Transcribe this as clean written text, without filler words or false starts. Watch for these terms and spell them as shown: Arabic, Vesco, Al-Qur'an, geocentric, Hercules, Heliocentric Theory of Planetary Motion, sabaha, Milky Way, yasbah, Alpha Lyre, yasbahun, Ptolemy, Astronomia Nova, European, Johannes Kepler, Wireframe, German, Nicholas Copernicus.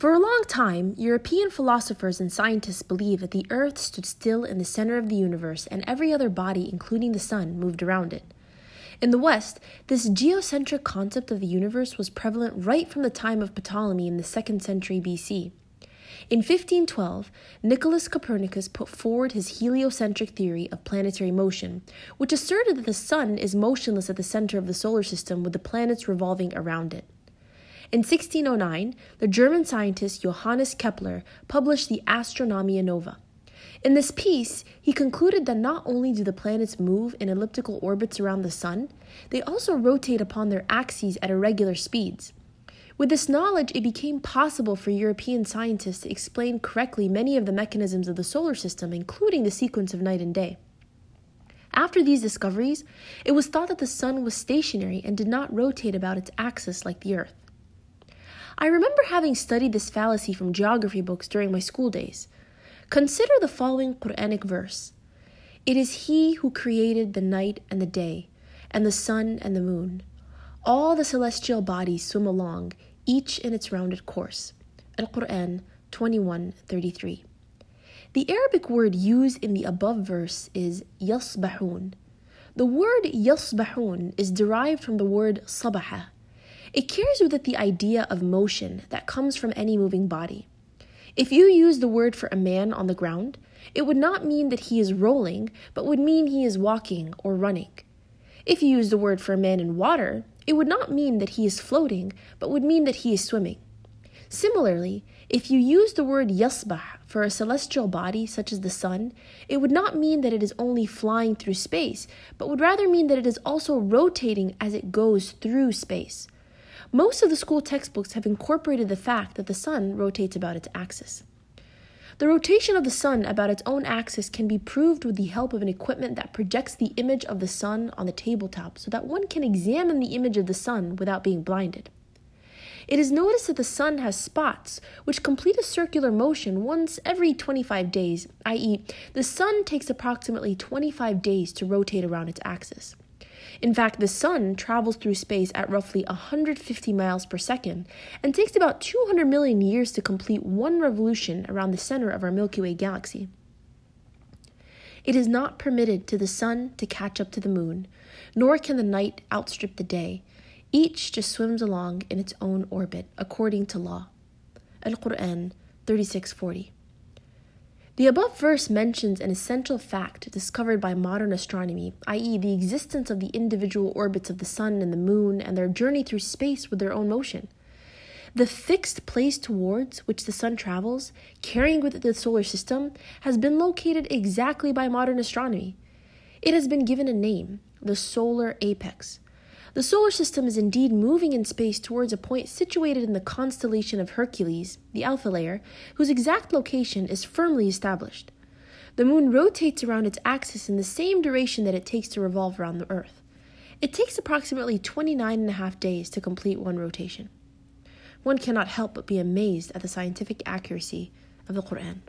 For a long time, European philosophers and scientists believed that the Earth stood still in the center of the universe and every other body, including the Sun, moved around it. In the West, this geocentric concept of the universe was prevalent right from the time of Ptolemy in the 2nd century BC. In 1512, Nicholas Copernicus put forward his heliocentric theory of planetary motion, which asserted that the Sun is motionless at the center of the solar system with the planets revolving around it. In 1609, the German scientist Johannes Kepler published the Astronomia Nova. In this piece, he concluded that not only do the planets move in elliptical orbits around the Sun, they also rotate upon their axes at irregular speeds. With this knowledge, it became possible for European scientists to explain correctly many of the mechanisms of the solar system, including the sequence of night and day. After these discoveries, it was thought that the Sun was stationary and did not rotate about its axis like the Earth. I remember having studied this fallacy from geography books during my school days. Consider the following Qur'anic verse. It is He who created the night and the day, and the sun and the moon. All the celestial bodies swim along, each in its rounded course. Al-Qur'an 21:33. The Arabic word used in the above verse is yasbahun. The word yasbahun is derived from the word sabaha. It carries with it the idea of motion that comes from any moving body. If you use the word for a man on the ground, it would not mean that he is rolling, but would mean he is walking or running. If you use the word for a man in water, it would not mean that he is floating, but would mean that he is swimming. Similarly, if you use the word yasbah for a celestial body such as the sun, it would not mean that it is only flying through space, but would rather mean that it is also rotating as it goes through space. Most of the school textbooks have incorporated the fact that the sun rotates about its axis. The rotation of the sun about its own axis can be proved with the help of an equipment that projects the image of the sun on the tabletop so that one can examine the image of the sun without being blinded. It is noticed that the sun has spots, which complete a circular motion once every 25 days, i.e., the sun takes approximately 25 days to rotate around its axis. In fact, the Sun travels through space at roughly 150 miles per second and takes about 200 million years to complete one revolution around the center of our Milky Way galaxy. It is not permitted to the Sun to catch up to the Moon, nor can the night outstrip the day. Each just swims along in its own orbit, according to law. Al-Qur'an 36:40. The above verse mentions an essential fact discovered by modern astronomy, i.e., the existence of the individual orbits of the sun and the moon and their journey through space with their own motion. The fixed place towards which the sun travels, carrying with it the solar system, has been located exactly by modern astronomy. It has been given a name, the solar apex. The solar system is indeed moving in space towards a point situated in the constellation of Hercules, the Alpha Lyre, whose exact location is firmly established. The moon rotates around its axis in the same duration that it takes to revolve around the Earth. It takes approximately 29.5 days to complete one rotation. One cannot help but be amazed at the scientific accuracy of the Qur'an.